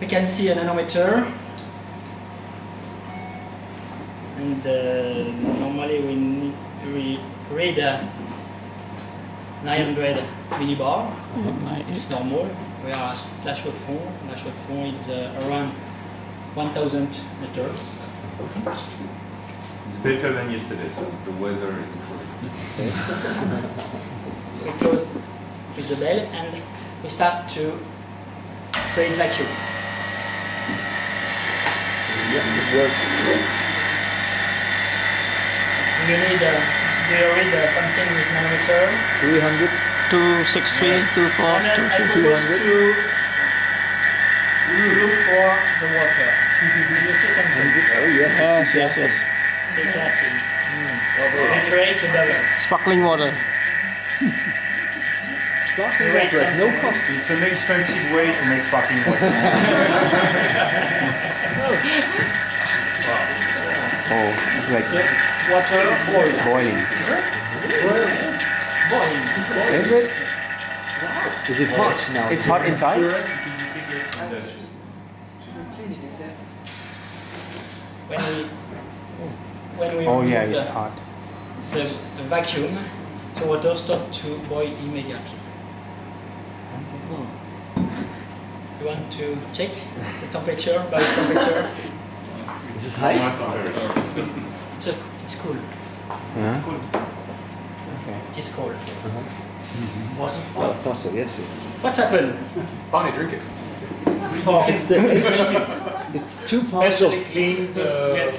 we can see a nanometer, and normally we need to read 900 millibar. It's normal. We are at Lashwood 4. Lashwood 4 is around 1,000 meters. It's better than yesterday, so the weather is improving. We close with the bell and we start to create vacuum. Yeah, it works. You need something with nanometer. 300, 263, yes. 24, 200. You look for the water. You see something. Oh, yes, yes, yes. Big acid. And create a bubble. Sparkling water. Sparkling water at no cost. It's an expensive way to make sparkling water. Oh, it's like water boiling. Boiling. Boiling. Is it? Is it hot now? It's hot inside? When we oh yeah, it's hot. So the vacuum, so water stops to boil immediately. You want to check the temperature by temperature? Is it high? It's cool. Yeah. Cool. Okay. It's cold. Awesome. Yes. What's happened? Bonnie, drink it. Oh, it's 2 pounds of cleaned. Yes.